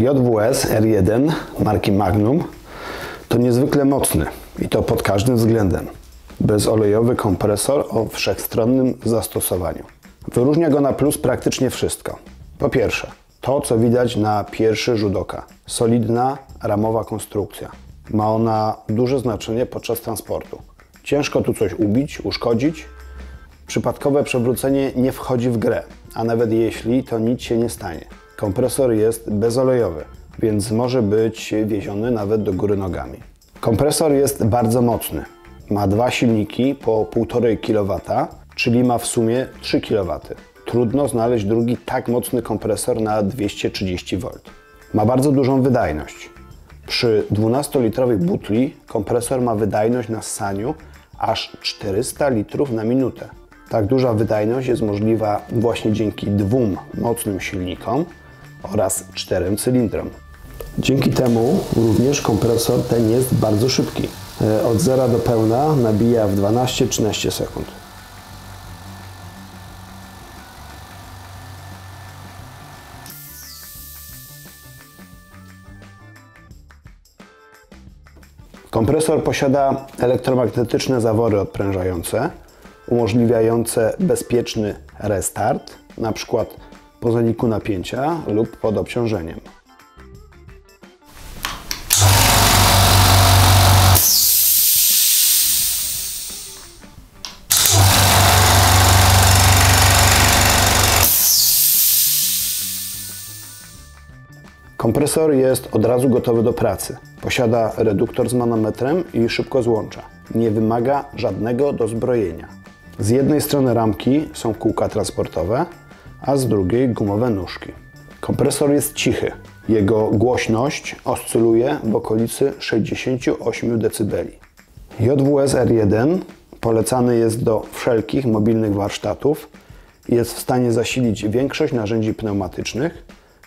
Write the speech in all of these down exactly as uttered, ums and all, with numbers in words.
J W S R jeden marki Magnum to niezwykle mocny i to pod każdym względem bezolejowy kompresor o wszechstronnym zastosowaniu. Wyróżnia go na plus praktycznie wszystko. Po pierwsze, to co widać na pierwszy rzut oka. Solidna ramowa konstrukcja. Ma ona duże znaczenie podczas transportu. Ciężko tu coś ubić, uszkodzić. Przypadkowe przewrócenie nie wchodzi w grę, a nawet jeśli, to nic się nie stanie. Kompresor jest bezolejowy, więc może być wieziony nawet do góry nogami. Kompresor jest bardzo mocny. Ma dwa silniki po półtora kilowatta, czyli ma w sumie trzy kilowatowe. Trudno znaleźć drugi tak mocny kompresor na dwieście trzydzieści wolt. Ma bardzo dużą wydajność. Przy dwunastolitrowej butli kompresor ma wydajność na ssaniu aż czterysta litrów na minutę. Tak duża wydajność jest możliwa właśnie dzięki dwóm mocnym silnikom oraz czterem cylindrom. Dzięki temu również kompresor ten jest bardzo szybki. Od zera do pełna nabija w dwanaście do trzynastu sekund. Kompresor posiada elektromagnetyczne zawory odprężające, umożliwiające bezpieczny restart, na przykład po zaniku napięcia lub pod obciążeniem. Kompresor jest od razu gotowy do pracy. Posiada reduktor z manometrem i szybko złącza. Nie wymaga żadnego dozbrojenia. Z jednej strony ramki są kółka transportowe, a z drugiej gumowe nóżki. Kompresor jest cichy. Jego głośność oscyluje w okolicy sześćdziesięciu ośmiu decybeli. J W S R jeden polecany jest do wszelkich mobilnych warsztatów. Jest w stanie zasilić większość narzędzi pneumatycznych,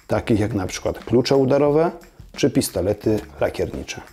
takich jak na przykład klucze udarowe czy pistolety lakiernicze.